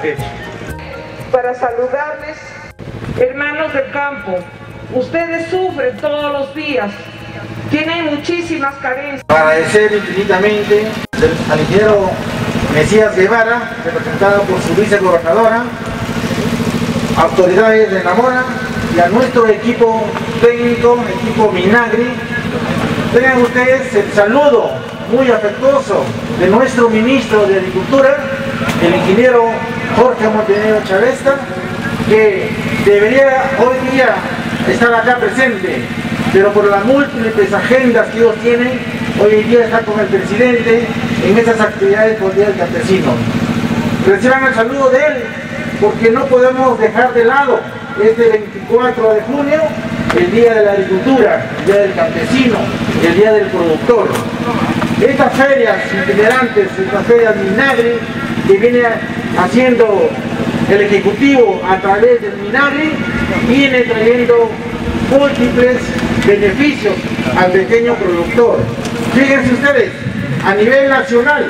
fecha. Para saludarles, hermanos del campo, ustedes sufren todos los días, tienen muchísimas carencias. Agradecer infinitamente al ingeniero Mesías Guevara, representado por su vicegobernadora, autoridades de Namora y a nuestro equipo técnico, equipo Minagri. Tengan ustedes el saludo muy afectuoso de nuestro ministro de Agricultura, el ingeniero Jorge Montenegro Chavesta, que debería hoy día estar acá presente, pero por las múltiples agendas que ellos tienen, hoy día está con el presidente en esas actividades por el Día del Campesino. Reciban el saludo de él, porque no podemos dejar de lado este 24 de junio, el Día de la Agricultura, el Día del Campesino, el Día del Productor. Estas ferias itinerantes, estas ferias Minagri, que viene haciendo el Ejecutivo a través del Minagri, viene trayendo múltiples beneficios al pequeño productor. Fíjense ustedes, a nivel nacional,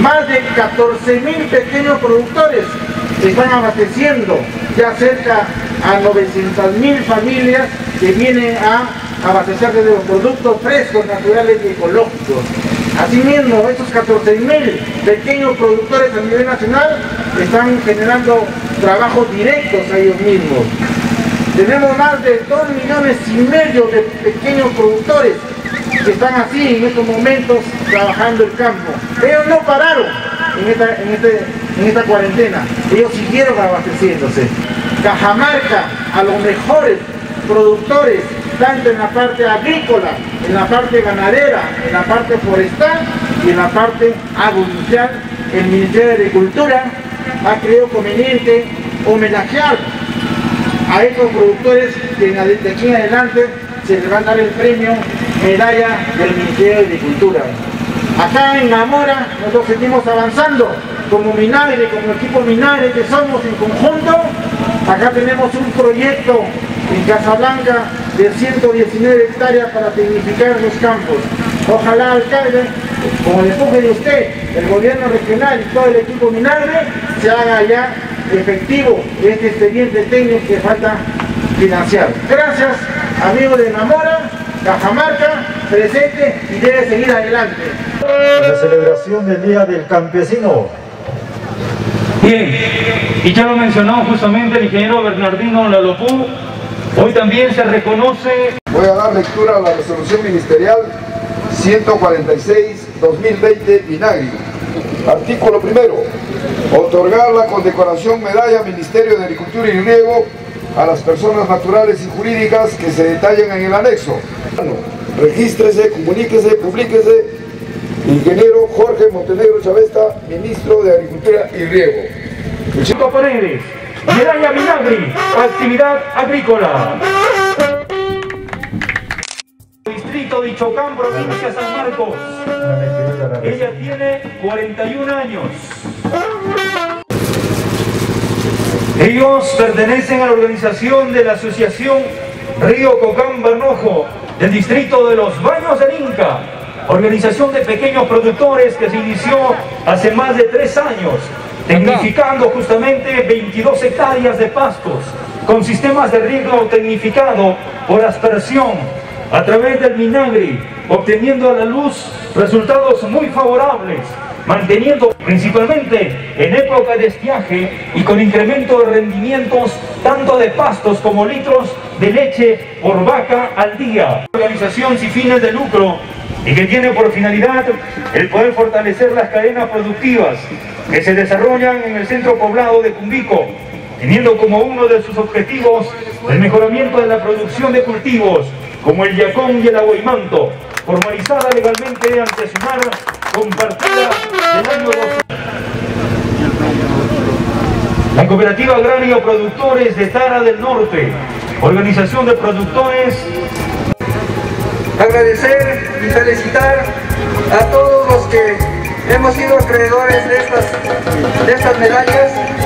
más de 14.000 pequeños productores están abasteciendo ya cerca a 900.000 familias que vienen a abastecer de los productos frescos, naturales y ecológicos. Asimismo, estos 14.000 pequeños productores a nivel nacional están generando trabajos directos a ellos mismos. Tenemos más de 2,5 millones de pequeños productores que están así en estos momentos trabajando el campo. Ellos no pararon en esta cuarentena, ellos siguieron abasteciéndose. Cajamarca, a los mejores productores, tanto en la parte agrícola, en la parte ganadera, en la parte forestal y en la parte agroindustrial. El Ministerio de Agricultura ha creído conveniente homenajear a estos productores que de aquí en adelante se les va a dar el premio medalla del Ministerio de Agricultura. Acá en Namora nosotros seguimos avanzando como Minagri, como equipo Minagri que somos en conjunto. Acá tenemos un proyecto en Casablanca de 119 hectáreas para tecnificar los campos. Ojalá, alcalde, con el empuje de usted, el gobierno regional y todo el equipo Minagri, se haga ya efectivo este expediente técnico que falta financiar. Gracias, amigos de Namora, Cajamarca, presente y debe seguir adelante. La celebración del Día del Campesino. Bien, y ya lo mencionó justamente el ingeniero Bernardino Lalopú, hoy también se reconoce. Voy a dar lectura a la Resolución Ministerial 146-2020 MINAGRI. Artículo 1. Otorgar la condecoración medalla Ministerio de Agricultura y Riego a las personas naturales y jurídicas que se detallan en el anexo. Regístrese, comuníquese, publíquese. Ingeniero Jorge Montenegro Chavesta, Ministro de Agricultura y Riego. Muchísimas gracias. Medalla Minagri, actividad agrícola. Distrito de Chocán, provincia San Marcos. Ella tiene 41 años. Ellos pertenecen a la organización de la Asociación Río Cocán Bernojo, del distrito de los Baños del Inca, organización de pequeños productores que se inició hace más de 3 años, tecnificando justamente 22 hectáreas de pastos con sistemas de riego tecnificado por aspersión a través del Minagri, obteniendo a la luz resultados muy favorables, manteniendo principalmente en época de estiaje y con incremento de rendimientos tanto de pastos como litros de leche por vaca al día. Organización sin fines de lucro y que tiene por finalidad el poder fortalecer las cadenas productivas que se desarrollan en el centro poblado de Cumbico, teniendo como uno de sus objetivos el mejoramiento de la producción de cultivos como el yacón y el aguaimanto, formalizada legalmente ante SUNARP, compartida del año 2000. La Cooperativa Agraria Productores de Tara del Norte, organización de productores. Agradecer y felicitar a todos los que hemos sido acreedores de estas medallas.